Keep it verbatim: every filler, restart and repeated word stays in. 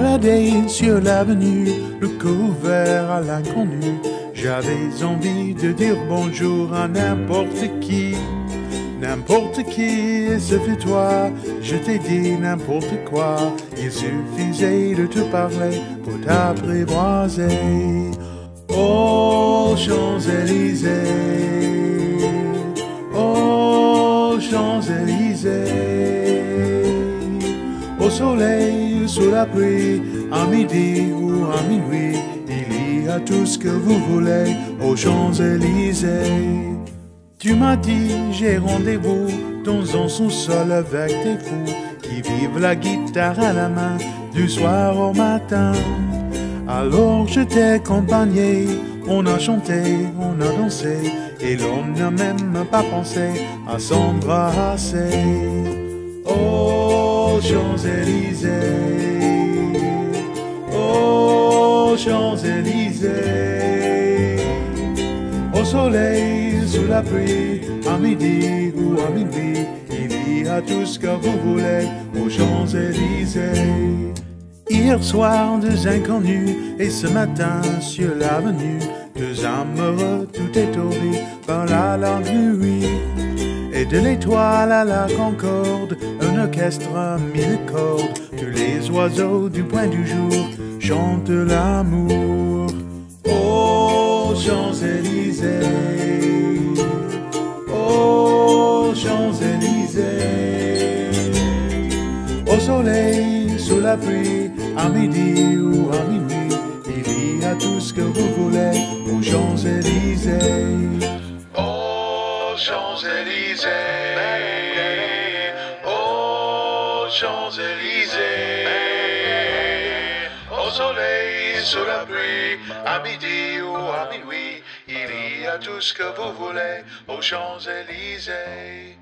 baladais sur l'avenue, le couvert à l'inconnu. J'avais envie de dire bonjour à n'importe qui, n'importe qui, et ce fut toi. Je t'ai dit n'importe quoi, il suffisait de te parler pour t'apprivoiser. Aux Champs Elysées, aux Champs Elysées, au soleil, sous la pluie, à midi ou à minuit, il y a tout ce que vous voulez aux Champs Elysées. Tu m'as dit j'ai rendez-vous dans un sous-sol avec des fous qui vivent la guitare à la main du soir au matin. Alors je t'ai accompagné, on a chanté, on a dansé, et l'homme n'a même pas pensé à s'embrasser. Aux Champs Elysées, aux Champs Elysées, au soleil, sous la pluie, à midi ou à minuit, il y a tout ce que vous voulez aux Champs Elysées. Hier soir, deux inconnus, et ce matin sur l'avenue, deux amoureux tout étourdis par la longue nuit. Et de l'étoile à la Concorde, un orchestre à mille cordes, tous les oiseaux du point du jour chantent l'amour. Aux Champs Elysées, au soleil, sous la pluie, à midi ou à minuit, il y a tout ce que vous voulez aux Champs Elysées. Aux Champs Elysées, aux Champs Elysées, au soleil, sous la pluie, à midi ou à minuit, il y a tout ce que vous voulez aux Champs Elysées.